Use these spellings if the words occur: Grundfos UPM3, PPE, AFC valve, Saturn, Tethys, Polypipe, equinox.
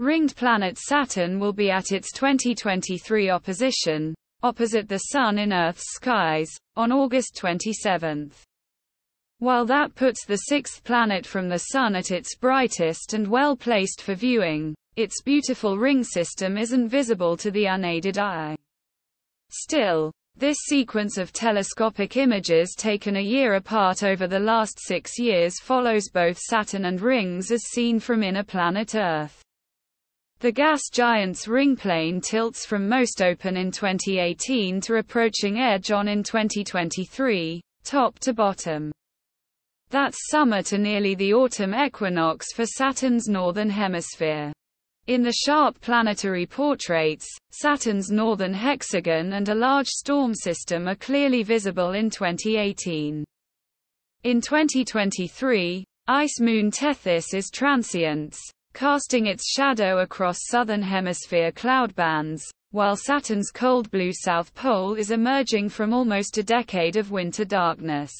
Ringed planet Saturn will be at its 2023 opposition, opposite the Sun in Earth's skies, on August 27. While that puts the sixth planet from the Sun at its brightest and well-placed for viewing, its beautiful ring system isn't visible to the unaided eye. Still, this sequence of telescopic images taken a year apart over the last 6 years follows both Saturn and rings as seen from inner planet Earth. The gas giant's ring plane tilts from most open in 2018 to approaching edge on in 2023, top to bottom. That's summer to nearly the autumn equinox for Saturn's northern hemisphere. In the sharp planetary portraits, Saturn's northern hexagon and a large storm system are clearly visible in 2018. In 2023, ice moon Tethys is transients, casting its shadow across southern hemisphere cloudbands, while Saturn's cold blue south pole is emerging from almost a decade of winter darkness.